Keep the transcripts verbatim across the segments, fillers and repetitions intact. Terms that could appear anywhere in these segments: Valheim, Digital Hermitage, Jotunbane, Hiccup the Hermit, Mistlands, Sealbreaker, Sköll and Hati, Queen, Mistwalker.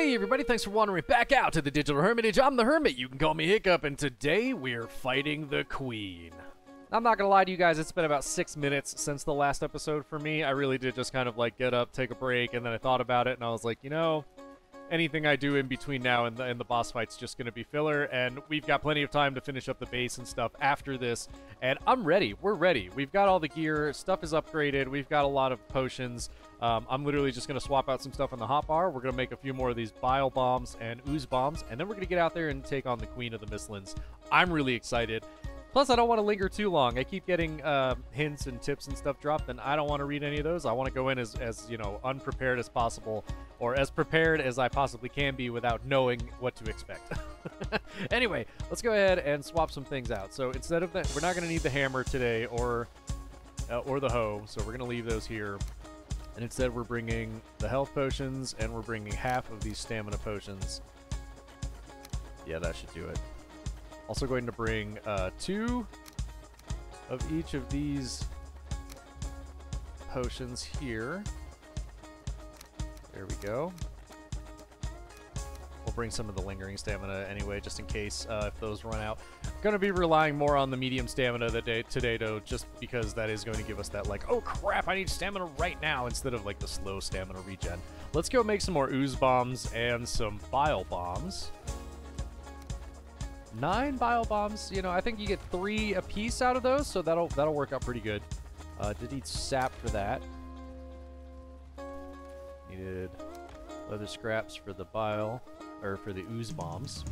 Hey everybody, thanks for wandering back out to the Digital Hermitage. I'm the Hermit, you can call me Hiccup, and today we're fighting the Queen. I'm not gonna lie to you guys, it's been about six minutes since the last episode for me. I really did just kind of like get up, take a break, and then I thought about it, and I was like, you know, anything I do in between now and the, and the boss fight's just gonna be filler, and we've got plenty of time to finish up the base and stuff after this, and I'm ready, we're ready. We've got all the gear, stuff is upgraded, we've got a lot of potions. Um, I'm literally just gonna swap out some stuff on the hotbar. We're gonna make a few more of these bile bombs and ooze bombs, and then we're gonna get out there and take on the Queen of the Mistlands. I'm really excited. Plus, I don't want to linger too long. I keep getting uh, hints and tips and stuff dropped, and I don't want to read any of those. I want to go in as, as, you know, unprepared as possible, or as prepared as I possibly can be without knowing what to expect. Anyway, let's go ahead and swap some things out. So instead of that, we're not going to need the hammer today or, uh, or the hoe, so we're going to leave those here. And instead, we're bringing the health potions, and we're bringing half of these stamina potions. Yeah, that should do it. Also going to bring uh, two of each of these potions here. There we go. We'll bring some of the lingering stamina anyway, just in case uh, if those run out. I'm gonna be relying more on the medium stamina the day today, though, just because that is going to give us that like, oh crap, I need stamina right now, instead of like the slow stamina regen. Let's go make some more ooze bombs and some bile bombs. Nine bile bombs, you know, I think you get three a piece out of those, so that'll that'll work out pretty good. Uh, did need sap for that. Needed leather scraps for the bile, or for the ooze bombs.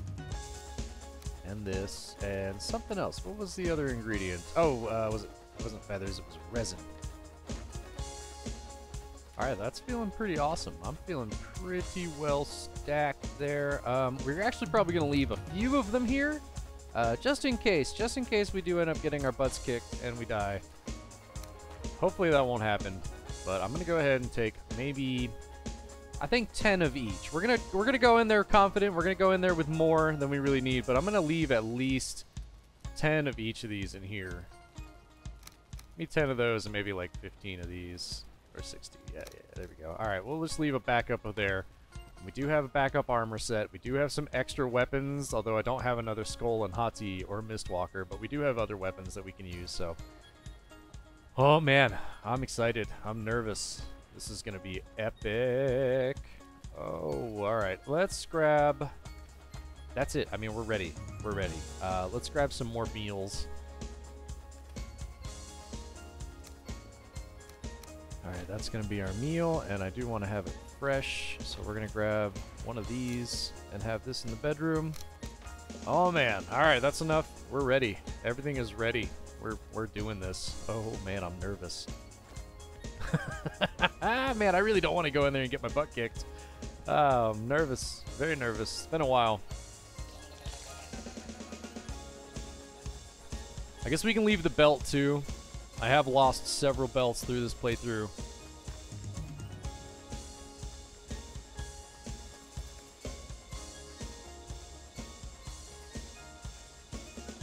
And this, and something else. What was the other ingredient? Oh, uh, was it, it wasn't feathers, it was resin. Alright, that's feeling pretty awesome. I'm feeling pretty well stacked there. Um, we're actually probably going to leave a few of them here, uh, just in case. Just in case we do end up getting our butts kicked and we die. Hopefully that won't happen, but I'm going to go ahead and take maybe, I think, ten of each. We're going to we're gonna go in there confident. We're going to go in there with more than we really need, but I'm going to leave at least ten of each of these in here. Maybe ten of those and maybe like fifteen of these. Or sixty, yeah, yeah, there we go. All right, we'll just leave a backup of there. We do have a backup armor set. We do have some extra weapons, although I don't have another Sköll and Hati or Mistwalker, but we do have other weapons that we can use, so. Oh, man, I'm excited. I'm nervous. This is going to be epic. Oh, all right, let's grab... That's it. I mean, we're ready. We're ready. Uh, let's grab some more meals. Alright, that's going to be our meal, and I do want to have it fresh, so we're going to grab one of these and have this in the bedroom. Oh man, alright, that's enough. We're ready. Everything is ready. We're, we're doing this. Oh man, I'm nervous. Man, I really don't want to go in there and get my butt kicked. Oh, I'm nervous. Very nervous. It's been a while. I guess we can leave the belt too. I have lost several belts through this playthrough.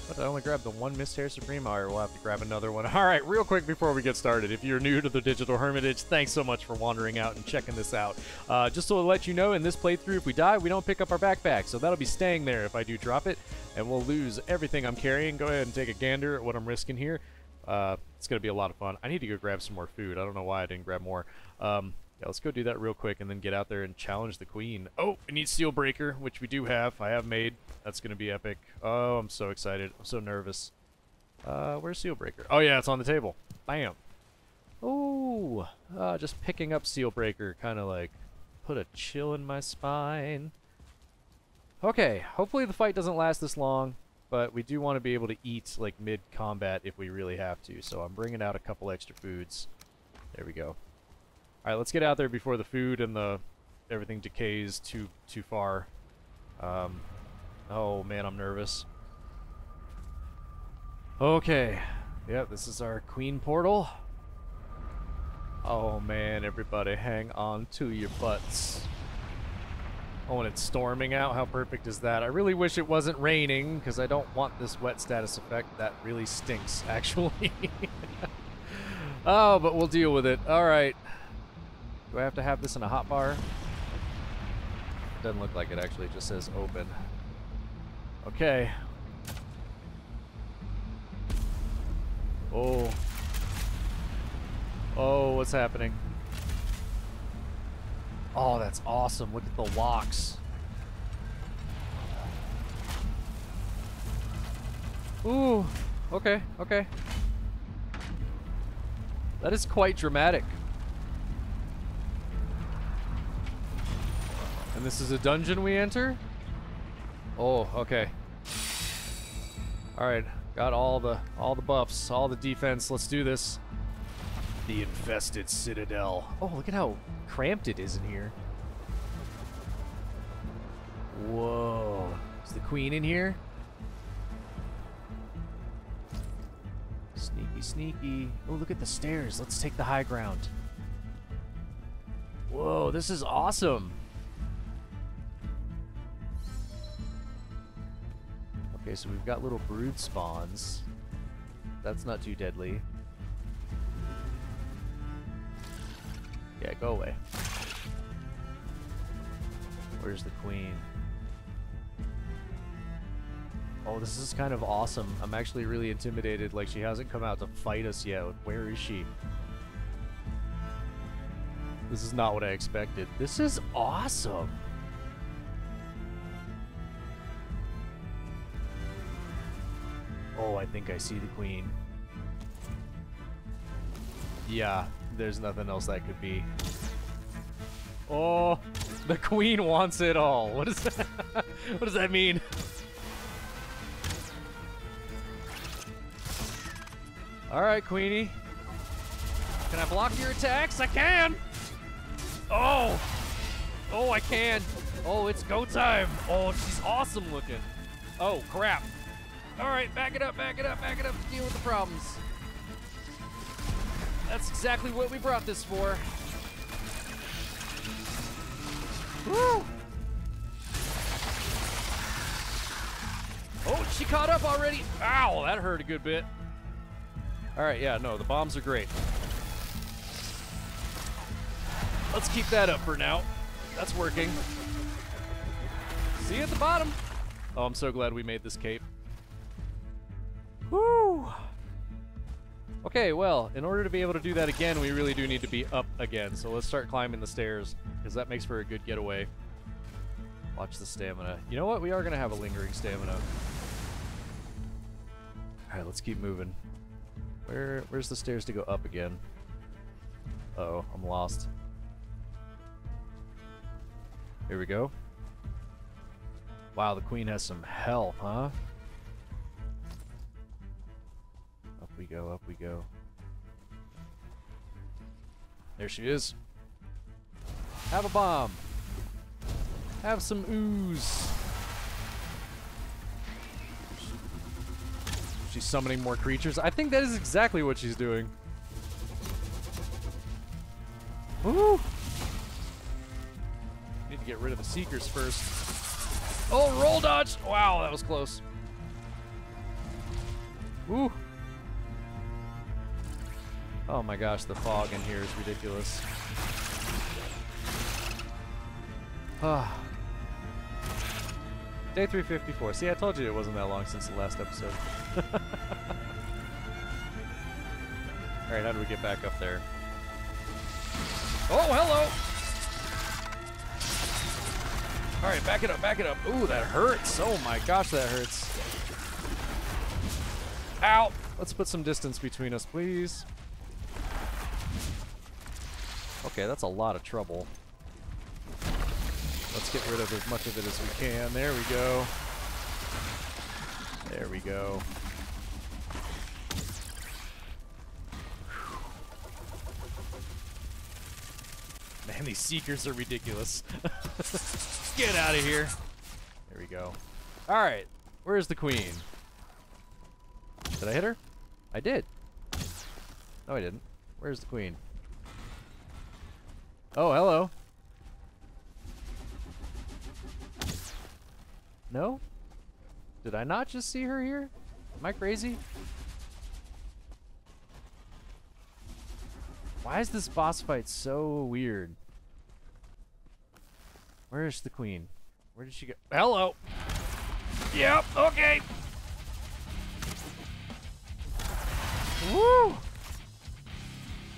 But I only grabbed the one Mist Hair Supreme. Alright, we'll have to grab another one. Alright, real quick before we get started, if you're new to the Digital Hermitage, thanks so much for wandering out and checking this out. Uh, just to let you know, in this playthrough, if we die, we don't pick up our backpack, so that'll be staying there if I do drop it, and we'll lose everything I'm carrying. Go ahead and take a gander at what I'm risking here. Uh, it's going to be a lot of fun. I need to go grab some more food. I don't know why I didn't grab more. Um, yeah, let's go do that real quick and then get out there and challenge the Queen. Oh, we need Sealbreaker, which we do have. I have made. That's going to be epic. Oh, I'm so excited. I'm so nervous. Uh, where's Sealbreaker? Oh, yeah, it's on the table. Bam. Oh, uh, just picking up Sealbreaker kind of like put a chill in my spine. Okay, hopefully the fight doesn't last this long. But we do want to be able to eat like mid-combat if we really have to. So I'm bringing out a couple extra foods. There we go. All right, let's get out there before the food and the everything decays too too far. Um, oh man, I'm nervous. Okay. Yep, this is our Queen portal. Oh man, everybody, hang on to your butts. Oh, and it's storming out. How perfect is that? I really wish it wasn't raining, because I don't want this wet status effect. That really stinks, actually. Oh, but we'll deal with it. All right. Do I have to have this in a hotbar? Doesn't look like it actually, it just says open. Okay. Oh. Oh, what's happening? Oh, that's awesome. Look at the locks. Ooh, okay, okay. That is quite dramatic. And this is a dungeon we enter? Oh, okay. All right, got all the all the buffs, all the defense. Let's do this. The infested citadel. Oh, look at how cramped it is in here. Whoa. Is the queen in here? Sneaky, sneaky. Oh, look at the stairs. Let's take the high ground. Whoa, this is awesome. Okay, so we've got little brood spawns. That's not too deadly. Yeah, go away. Where's the queen? Oh, this is kind of awesome. I'm actually really intimidated. Like, she hasn't come out to fight us yet. Where is she? This is not what I expected. This is awesome. Oh, I think I see the queen. Yeah. There's nothing else that could be. Oh, the queen wants it all. What is that? What does that mean? All right, Queenie. Can I block your attacks? I can. Oh, oh, I can. Oh, it's go time. Oh, she's awesome looking. Oh, crap. All right, back it up, back it up, back it up. Deal with the problems. That's exactly what we brought this for. Woo! Oh, she caught up already. Ow, that hurt a good bit. All right, yeah, no, the bombs are great. Let's keep that up for now. That's working. See you at the bottom. Oh, I'm so glad we made this cape. Woo! Okay, well, in order to be able to do that again, we really do need to be up again. So let's start climbing the stairs, because that makes for a good getaway. Watch the stamina. You know what? We are going to have a lingering stamina. All right, let's keep moving. Where, where's the stairs to go up again? Uh-oh, I'm lost. Here we go. Wow, the queen has some help, huh? We go, up we go. There she is. Have a bomb. Have some ooze. She's summoning more creatures. I think that is exactly what she's doing. Woo! Need to get rid of the seekers first. Oh, roll dodge! Wow, that was close. Woo! Oh my gosh, the fog in here is ridiculous. Ah. Day three fifty-four. See, I told you it wasn't that long since the last episode. Alright, how do we get back up there? Oh, hello! Alright, back it up, back it up. Ooh, that hurts. Oh my gosh, that hurts. Ow! Let's put some distance between us, please. Okay, that's a lot of trouble. Let's get rid of as much of it as we can. There we go. There we go. Man, these seekers are ridiculous. Get out of here. There we go. All right, where's the queen? Did I hit her? I did. No, I didn't. Where's the queen? Oh, hello. No? Did I not just see her here? Am I crazy? Why is this boss fight so weird? Where is the queen? Where did she go? Hello. Yep. Okay. Woo.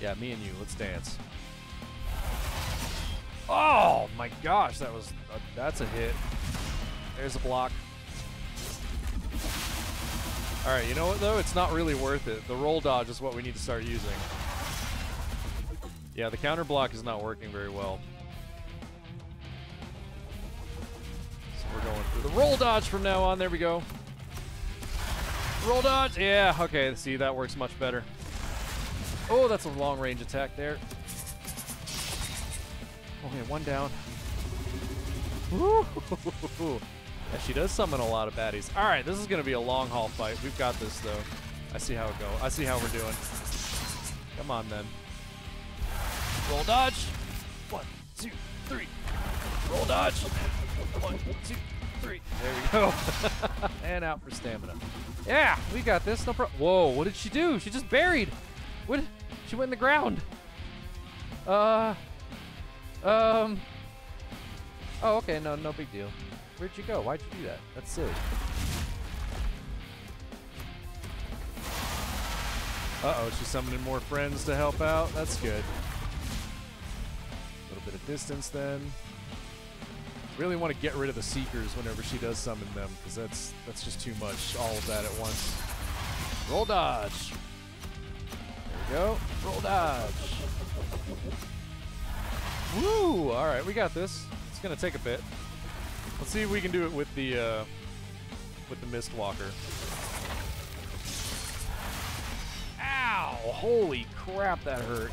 Yeah, me and you. Let's dance. Oh my gosh, that was a, that's a hit. There's a block. All right, you know what though? It's not really worth it. The roll dodge is what we need to start using. Yeah, the counter block is not working very well. So we're going for the roll dodge from now on. There we go. Roll dodge. Yeah. Okay. See, that works much better. Oh, that's a long range attack there. Okay, one down. Woo! Yeah, she does summon a lot of baddies. All right, this is going to be a long haul fight. We've got this, though. I see how it goes. I see how we're doing. Come on, then. Roll dodge. One, two, three. Roll dodge. One, two, three. There we go. And out for stamina. Yeah, we got this. No problem. Whoa, what did she do? She just buried. What? She went in the ground. Uh... Um. Oh, okay. No, no big deal. Where'd you go? Why'd you do that? That's silly. Uh-oh, she's summoning more friends to help out. That's good. A little bit of distance then. Really want to get rid of the Seekers whenever she does summon them, because that's that's just too much. All of that at once. Roll dodge. There we go. Roll dodge. Woo! All right, we got this. It's gonna take a bit. Let's see if we can do it with the uh, with the Mistwalker. Ow! Holy crap, that hurt,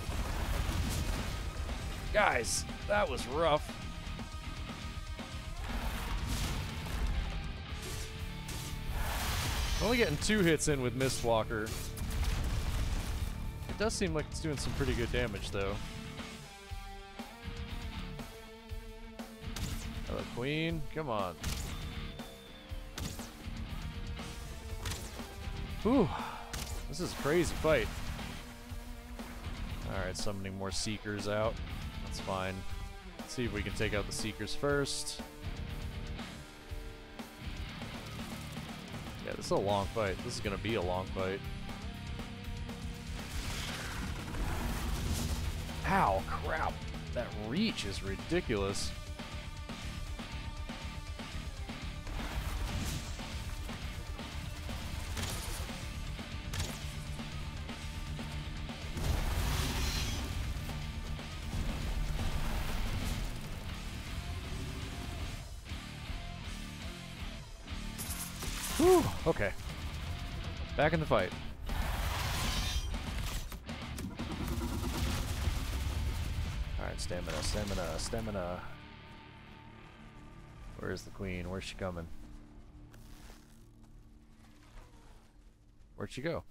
guys. That was rough. Only getting two hits in with Mistwalker. It does seem like it's doing some pretty good damage, though. Queen, come on. Whew. This is a crazy fight. Alright, summoning more Seekers out. That's fine. Let's see if we can take out the Seekers first. Yeah, this is a long fight. This is gonna be a long fight. Ow, crap. That reach is ridiculous. Whew, okay. Back in the fight. Alright, stamina, stamina, stamina. Where is the queen? Where's she coming? Where'd she go?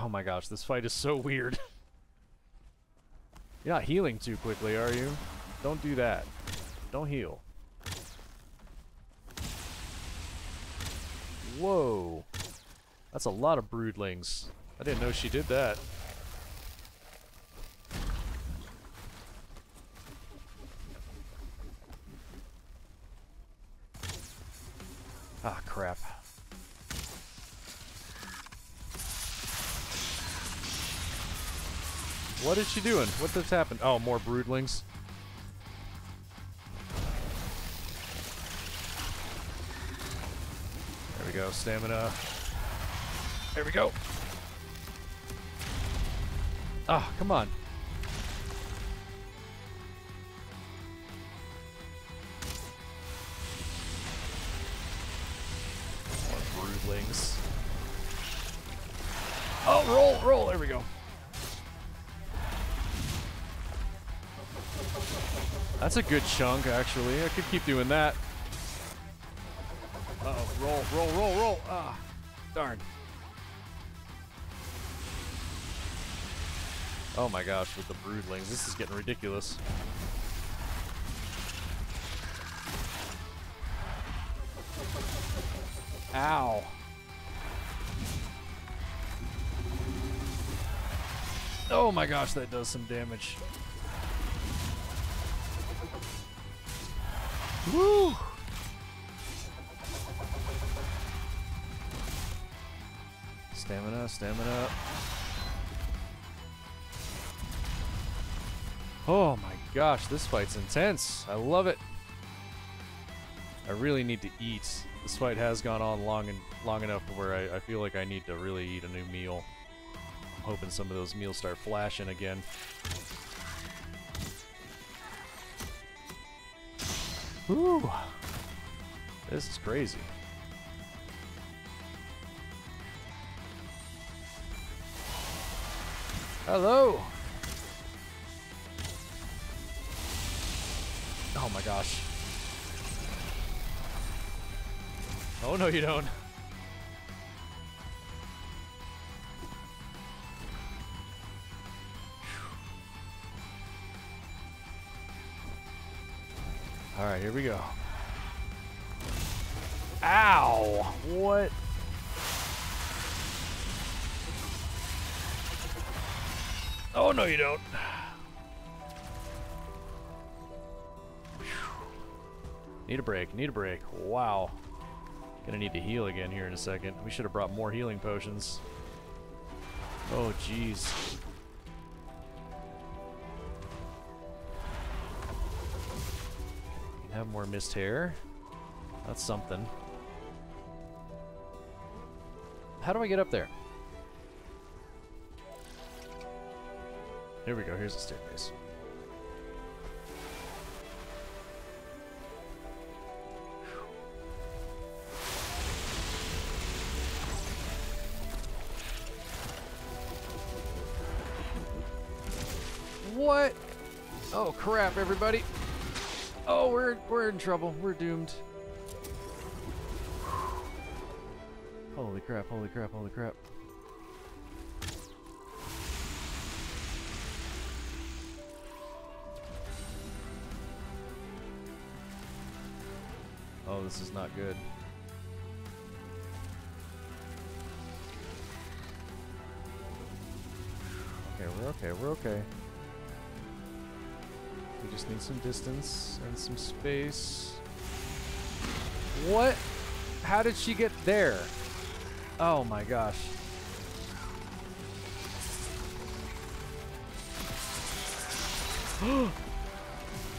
Oh my gosh, this fight is so weird. You're not healing too quickly, are you? Don't do that. Don't heal. Whoa, that's a lot of broodlings. I didn't know she did that. Ah, crap. What is she doing? What just happened? Oh, more broodlings. There we go, stamina. There we go. Ah, come on. More broodlings. Oh, roll, roll. There we go. That's a good chunk, actually. I could keep doing that. Uh-oh, roll, roll, roll, roll. Ah, darn. Oh my gosh, with the broodlings. This is getting ridiculous. Ow. Oh my gosh, that does some damage. Woo! Stamina, stamina. Oh my gosh, this fight's intense. I love it. I really need to eat. This fight has gone on long and long enough to where I, I feel like I need to really eat a new meal. I'm hoping some of those meals start flashing again. Woo! This is crazy. Hello! Oh my gosh. Oh no you don't. Alright, here we go. Ow! What? Oh, no you don't. Need a break, need a break. Wow. Gonna need to heal again here in a second. We should have brought more healing potions. Oh, jeez. Have more mist hair. That's something. How do I get up there? Here we go, here's the staircase. What? Oh crap, everybody. Oh, we're we're in trouble. We're doomed. Holy crap, holy crap, holy crap. Oh, this is not good. Okay, we're okay, we're okay. We just need some distance and some space. What? How did she get there? Oh my gosh.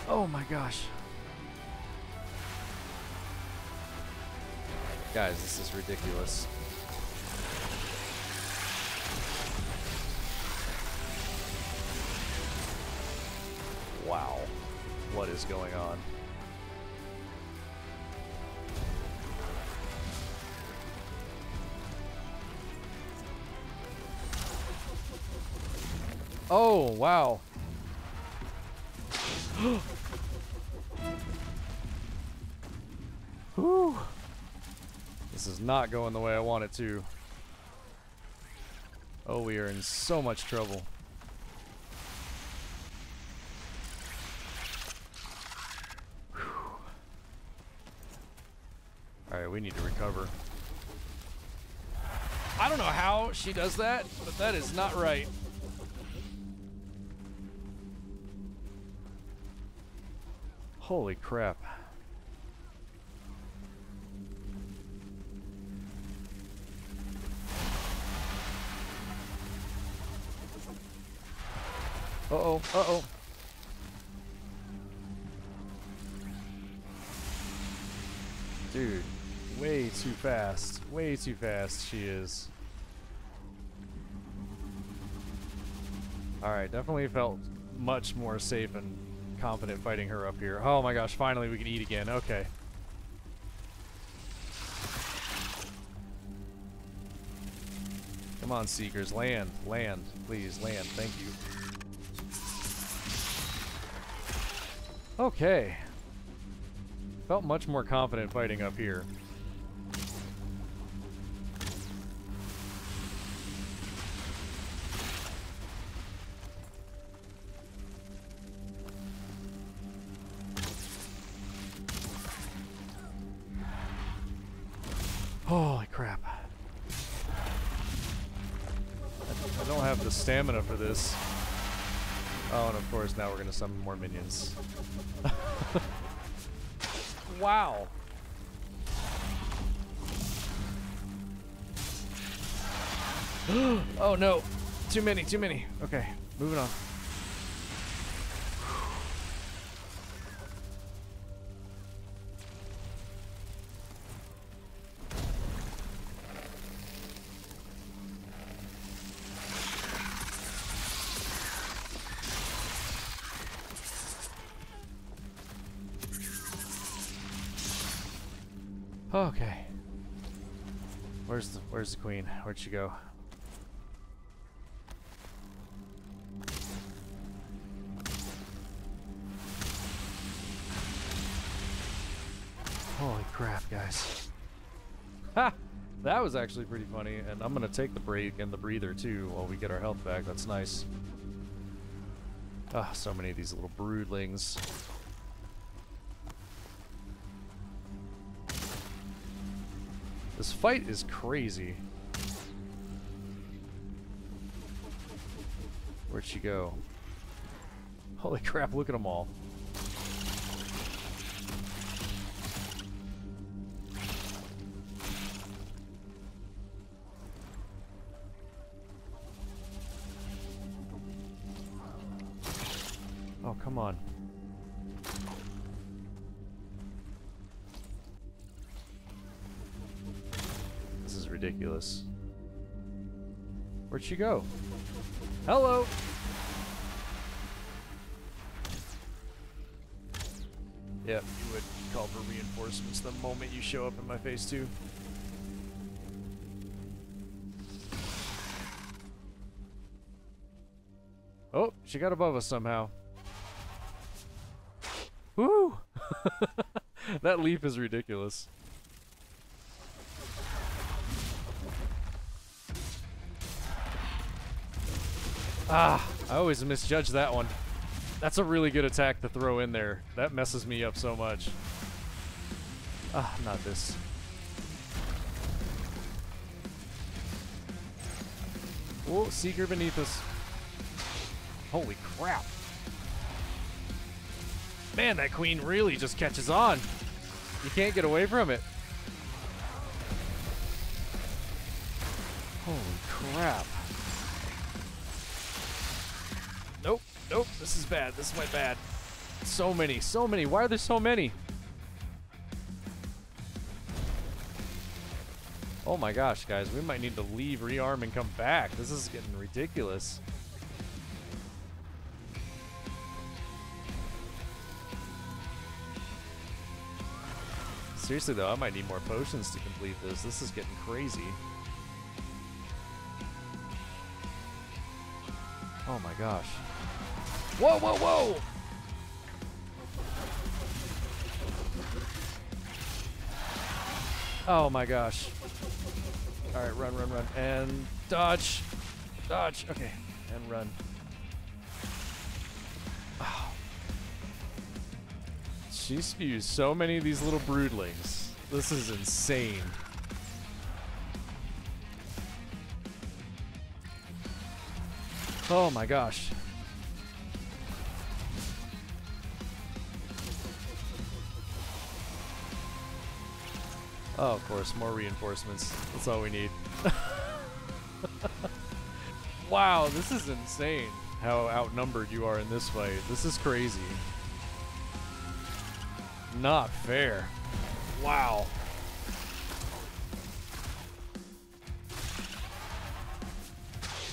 Oh my gosh. Guys, this is ridiculous. Wow, what is going on? Oh, wow. Whew. This is not going the way I want it to. Oh, we are in so much trouble. We need to recover. I don't know how she does that, but that is not right. Holy crap. Uh-oh, uh-oh. Dude. Way too fast. Way too fast she is. Alright, definitely felt much more safe and confident fighting her up here. Oh my gosh, finally we can eat again. Okay. Come on, Seekers. Land. Land. Please, land. Thank you. Okay. Felt much more confident fighting up here. Holy crap. I don't have the stamina for this. Oh, and of course now we're gonna summon more minions. Wow. Oh no. Too many, too many. Okay, moving on. Okay. Where's the where's the queen? Where'd she go? Holy crap, guys. Ha! That was actually pretty funny, and I'm gonna take the break and the breather too while we get our health back. That's nice. Ah, oh, so many of these little broodlings. This fight is crazy. Where'd she go? Holy crap, look at them all. Oh, come on. Ridiculous. Where'd she go? Hello. Yeah, you would call for reinforcements the moment you show up in my face too. Oh, she got above us somehow. Woo! That leap is ridiculous. Ah, I always misjudge that one. That's a really good attack to throw in there. That messes me up so much. Ah, not this. Oh, Seeker beneath us. Holy crap. Man, that queen really just catches on. You can't get away from it. Holy crap. Nope, nope, this is bad, this went bad. So many, so many, why are there so many? Oh my gosh, guys, we might need to leave, rearm, and come back. This is getting ridiculous. Seriously though, I might need more potions to complete this. This is getting crazy. Oh my gosh. Whoa, whoa, whoa! Oh my gosh. Alright, run, run, run. And dodge. Dodge. Okay. And run. Oh. She spews so many of these little broodlings. This is insane. Oh my gosh. Oh, of course, more reinforcements. That's all we need. Wow, this is insane how outnumbered you are in this fight. This is crazy. Not fair. Wow.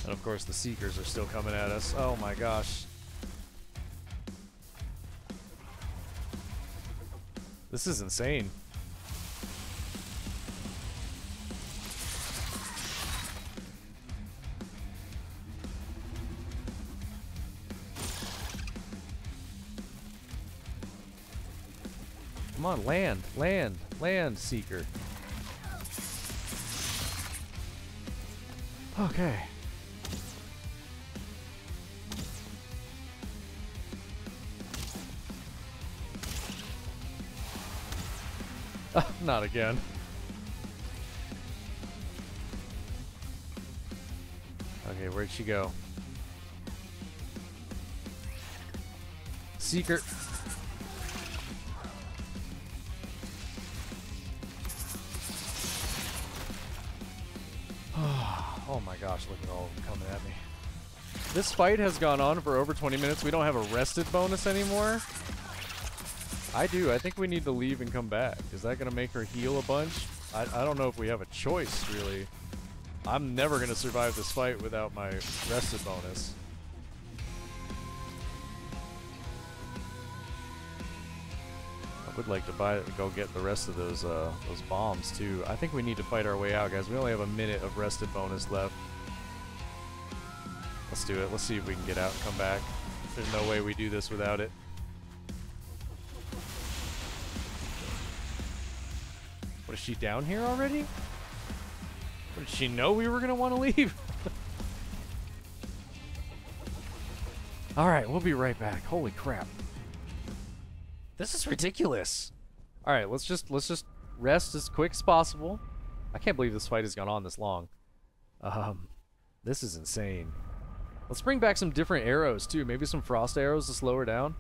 And of course the Seekers are still coming at us. Oh my gosh. This is insane. Come on, land, land, land, Seeker. Okay. Not again. Okay, where'd she go? Seeker. Oh my gosh, look at all of them coming at me. This fight has gone on for over twenty minutes. We don't have a rested bonus anymore. I do. I think we need to leave and come back. Is that going to make her heal a bunch? I, I don't know if we have a choice, really. I'm never going to survive this fight without my rested bonus. I would like to buy, go get the rest of those uh, those bombs, too. I think we need to fight our way out, guys. We only have a minute of rested bonus left. Let's do it. Let's see if we can get out and come back. There's no way we do this without it. What, is she down here already? What, did she know we were going to want to leave? Alright, we'll be right back. Holy crap. This is ridiculous. Alright, let's just let's just rest as quick as possible. I can't believe this fight has gone on this long. Um, this is insane. Let's bring back some different arrows, too. Maybe some frost arrows to slow her down.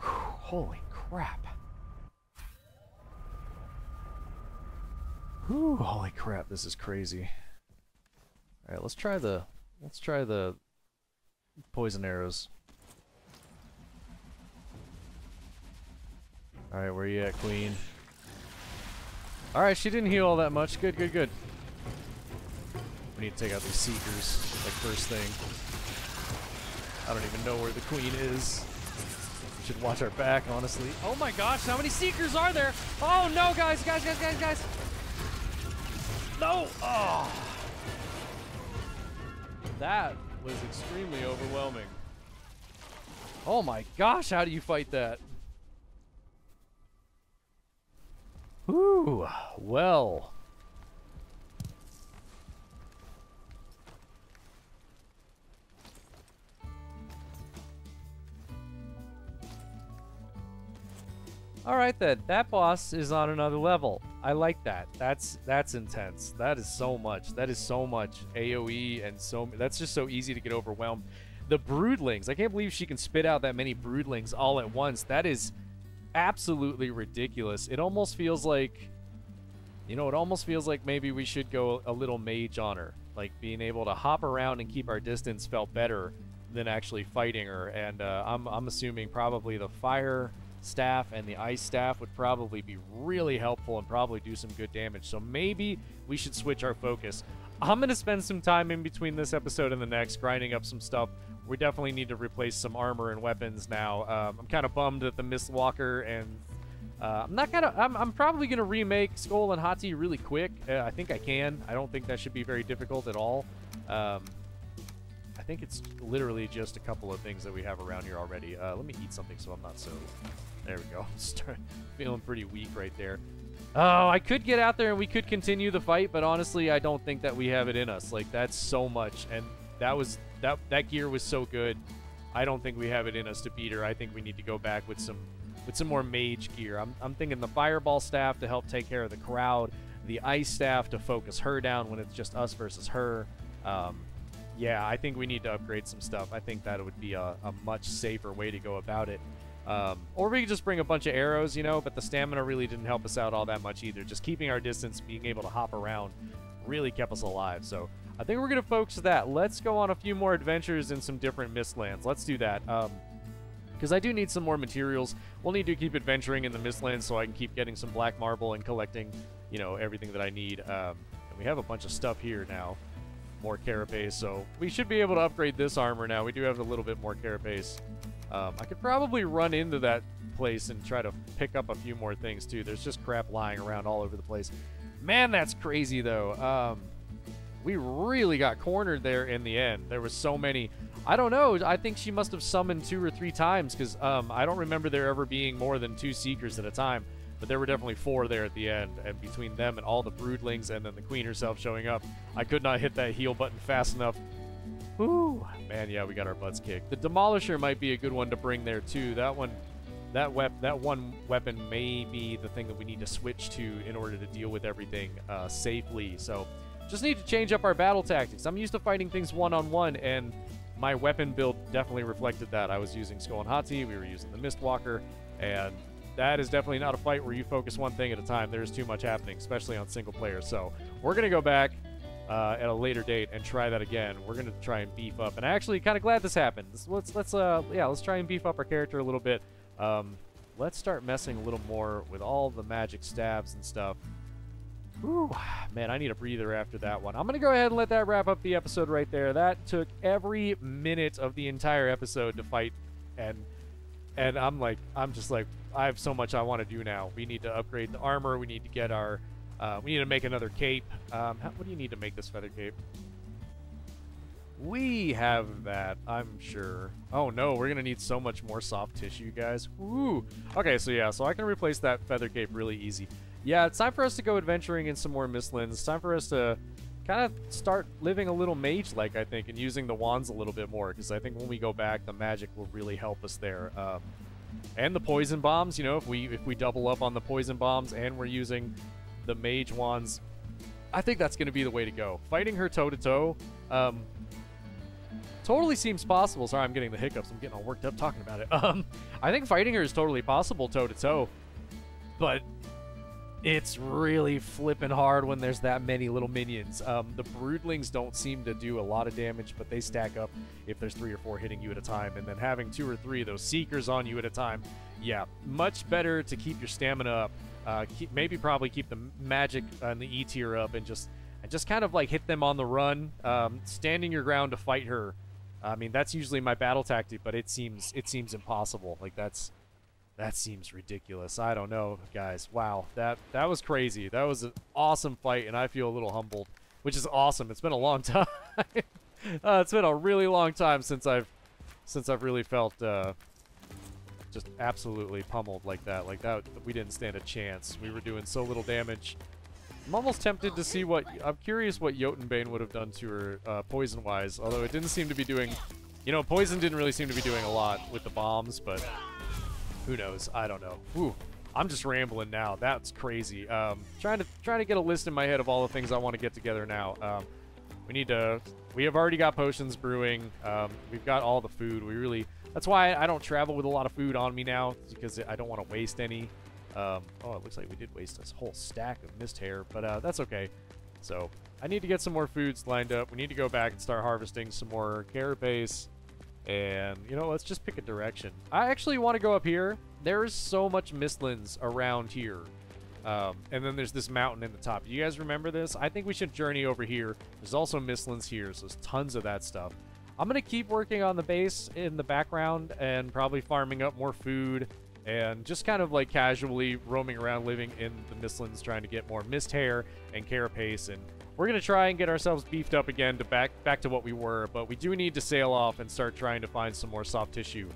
Whew, holy crap. Ooh, holy crap, this is crazy. Alright, let's try the let's try the poison arrows. Alright, where you at, Queen? Alright, she didn't heal all that much. Good, good, good. We need to take out these seekers, like first thing. I don't even know where the Queen is. We should watch our back, honestly. Oh my gosh, how many seekers are there? Oh no, guys, guys, guys, guys, guys! No! Oh. That was extremely overwhelming. Oh my gosh, how do you fight that? Ooh, well. Alright then, that boss is on another level. I like that. That's that's intense. That is so much. That is so much AoE and so... That's just so easy to get overwhelmed. The broodlings. I can't believe she can spit out that many broodlings all at once. That is absolutely ridiculous. It almost feels like... You know, it almost feels like maybe we should go a little mage on her. Like, being able to hop around and keep our distance felt better than actually fighting her. And uh, I'm, I'm assuming probably the fire... staff and the ice staff would probably be really helpful and probably do some good damage, so maybe we should switch our focus. I'm gonna spend some time in between this episode and the next grinding up some stuff. We definitely need to replace some armor and weapons now. um, I'm kind of bummed that the Mistwalker and uh, I'm not gonna I'm, I'm probably gonna remake Sköll and Hati really quick. uh, I think I can. I don't think that should be very difficult at all. um, I think it's literally just a couple of things that we have around here already. Uh, let me eat something so I'm not so... There we go. Start feeling pretty weak right there. Oh, I could get out there and we could continue the fight, but honestly, I don't think that we have it in us. Like, that's so much, and that was that that gear was so good. I don't think we have it in us to beat her. I think we need to go back with some with some more mage gear. I'm, I'm thinking the fireball staff to help take care of the crowd, the ice staff to focus her down when it's just us versus her. Um, Yeah, I think we need to upgrade some stuff. I think that would be a, a much safer way to go about it. Um, or we could just bring a bunch of arrows, you know, but the stamina really didn't help us out all that much either. Just keeping our distance, being able to hop around, really kept us alive. So I think we're going to focus that. Let's go on a few more adventures in some different Mistlands. Let's do that. Um, because I do need some more materials. We'll need to keep adventuring in the Mistlands so I can keep getting some black marble and collecting, you know, everything that I need. Um, and we have a bunch of stuff here now. More carapace, so we should be able to upgrade this armor now. We do have a little bit more carapace. Um, I could probably run into that place and try to pick up a few more things, too. There's just crap lying around all over the place. Man, that's crazy, though. Um, we really got cornered there in the end. There was so many. I don't know. I think she must have summoned two or three times, because um, I don't remember there ever being more than two Seekers at a time, but there were definitely four there at the end, and between them and all the broodlings and then the Queen herself showing up, I could not hit that heal button fast enough. Woo! Man, yeah, we got our butts kicked. The Demolisher might be a good one to bring there, too. That one, that wep that one weapon may be the thing that we need to switch to in order to deal with everything uh, safely, so just need to change up our battle tactics. I'm used to fighting things one-on-one, and my weapon build definitely reflected that. I was using Sköll and Hati, we were using the Mistwalker, and that is definitely not a fight where you focus one thing at a time. There's too much happening, especially on single player. So we're going to go back uh, at a later date and try that again. We're going to try and beef up. And I'm actually kind of glad this happened. Let's, let's, uh, yeah, let's try and beef up our character a little bit. Um, let's start messing a little more with all the magic stabs and stuff. Ooh, man, I need a breather after that one. I'm going to go ahead and let that wrap up the episode right there. That took every minute of the entire episode to fight, and and I'm like, I'm just like, I have so much I want to do now. We need to upgrade the armor. We need to get our, uh, we need to make another cape. Um, how, what do you need to make this feather cape? We have that, I'm sure. Oh no, we're gonna need so much more soft tissue, guys. Woo! Okay, so yeah, so I can replace that feather cape really easy. Yeah, it's time for us to go adventuring in some more Mistlands. It's time for us to kind of start living a little mage-like, I think, and using the wands a little bit more, because I think when we go back, the magic will really help us there. Um, and the poison bombs, you know, if we if we double up on the poison bombs and we're using the mage wands, I think that's gonna be the way to go. Fighting her toe-to-toe, um, totally seems possible. Sorry, I'm getting the hiccups. I'm getting all worked up talking about it. Um, I think fighting her is totally possible toe-to-toe, but it's really flipping hard when there's that many little minions. Um, the broodlings don't seem to do a lot of damage, but they stack up if there's three or four hitting you at a time, and then having two or three of those seekers on you at a time. Yeah, much better to keep your stamina up. Uh, keep, maybe probably keep the magic and the E tier up, and just and just kind of like hit them on the run, um, standing your ground to fight her. I mean, that's usually my battle tactic, but it seems it seems impossible. Like that's that seems ridiculous. I don't know, guys. Wow, that that was crazy. That was an awesome fight, and I feel a little humbled, which is awesome. It's been a long time. uh, it's been a really long time since I've since I've really felt uh, just absolutely pummeled like that. Like that, we didn't stand a chance. We were doing so little damage. I'm almost tempted to see what... I'm curious what Jotunbane would have done to her uh, poison-wise, although it didn't seem to be doing... You know, poison didn't really seem to be doing a lot with the bombs, but who knows? I don't know. Whew. I'm just rambling now. That's crazy. Um, trying to trying to get a list in my head of all the things I want to get together now. Um, we need to... We have already got potions brewing. Um, we've got all the food. We really... That's why I don't travel with a lot of food on me now, because I don't want to waste any. Um, oh, it looks like we did waste this whole stack of mist hair, but uh, that's okay. So I need to get some more foods lined up. We need to go back and start harvesting some more carapace. And, you know, let's just pick a direction. I actually want to go up here. There is so much Mistlands around here. Um, and then there's this mountain in the top. You guys remember this? I think we should journey over here. There's also Mistlands here, so there's tons of that stuff. I'm going to keep working on the base in the background and probably farming up more food. And just kind of like casually roaming around, living in the Mistlands, trying to get more mist hair and carapace, and we're gonna try and get ourselves beefed up again to back back to what we were. But we do need to sail off and start trying to find some more soft tissue.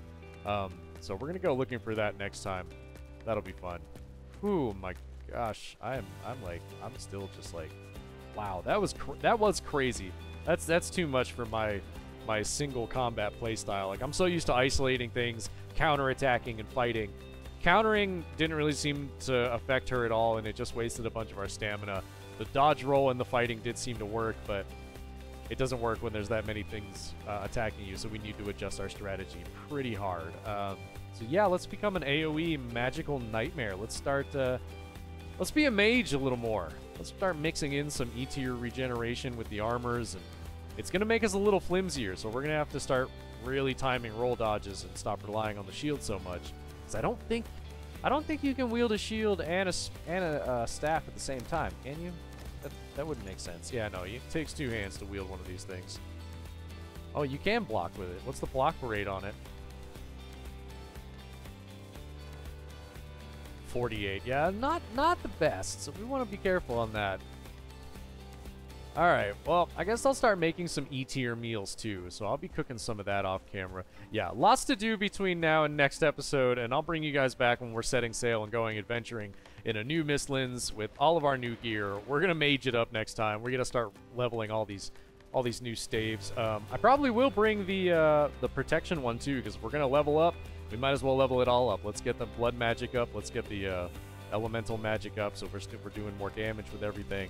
Um, so we're gonna go looking for that next time. That'll be fun. Oh my gosh, I'm I'm like I'm still just like, wow, that was cr that was crazy. That's that's too much for my my single combat playstyle. Like I'm so used to isolating things, counterattacking and fighting. Countering didn't really seem to affect her at all, and it just wasted a bunch of our stamina. The dodge roll and the fighting did seem to work, but it doesn't work when there's that many things uh, attacking you, so we need to adjust our strategy pretty hard. Um, so yeah, let's become an AoE magical nightmare. Let's start, uh, let's be a mage a little more. Let's start mixing in some E tier regeneration with the armors, and it's gonna make us a little flimsier, so we're gonna have to start really timing roll dodges and stop relying on the shield so much, because I don't think I don't think you can wield a shield and a and a uh, staff at the same time, can you? That, that wouldn't make sense. Yeah, no, it takes two hands to wield one of these things. Oh, you can block with it. What's the block rate on it? forty-eight. Yeah, not not the best. So we want to be careful on that. All right, well, I guess I'll start making some E-tier meals too, so I'll be cooking some of that off camera. Yeah, lots to do between now and next episode, and I'll bring you guys back when we're setting sail and going adventuring in a new Mistlands with all of our new gear. We're gonna mage it up next time. We're gonna start leveling all these, all these new staves. Um, I probably will bring the uh, the protection one too, because we're gonna level up. We might as well level it all up. Let's get the blood magic up. Let's get the uh, elemental magic up. So we're we're doing more damage with everything.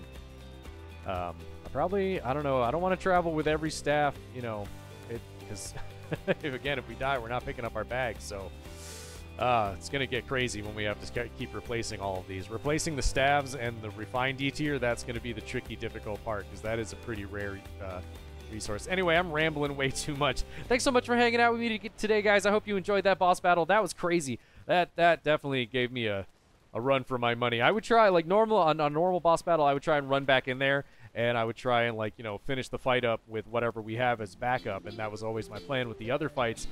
Um, I probably, I don't know, I don't want to travel with every staff, you know, it because, if, again, if we die, we're not picking up our bags, so Uh, it's going to get crazy when we have to keep replacing all of these. Replacing the staves and the refined E tier, that's going to be the tricky, difficult part, because that is a pretty rare uh, resource. Anyway, I'm rambling way too much. Thanks so much for hanging out with me today, guys. I hope you enjoyed that boss battle. That was crazy. That that definitely gave me a, a run for my money. I would try, like, normal on a normal boss battle, I would try and run back in there, and I would try and, like, you know, finish the fight up with whatever we have as backup, and that was always my plan with the other fights.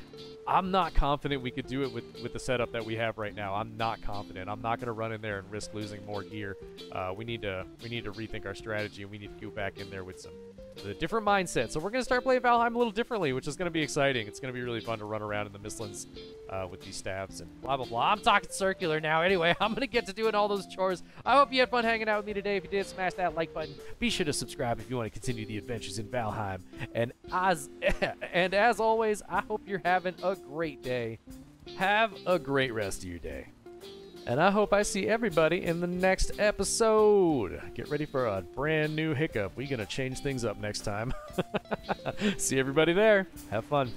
I'm not confident we could do it with, with the setup that we have right now. I'm not confident. I'm not going to run in there and risk losing more gear. Uh, we need to we need to rethink our strategy, and we need to go back in there with some the different mindset. So we're going to start playing Valheim a little differently, which is going to be exciting. It's going to be really fun to run around in the Mistlands uh, with these staves and blah, blah, blah. I'm talking circular now. Anyway, I'm going to get to doing all those chores. I hope you had fun hanging out with me today. If you did, smash that like button. Be sure to subscribe if you want to continue the adventures in Valheim. And as, and as always, I hope you're having a great day. Have a great rest of your day. And I hope I see everybody in the next episode. Get ready for a brand new Hiccup. We're going to change things up next time. See everybody there. Have fun.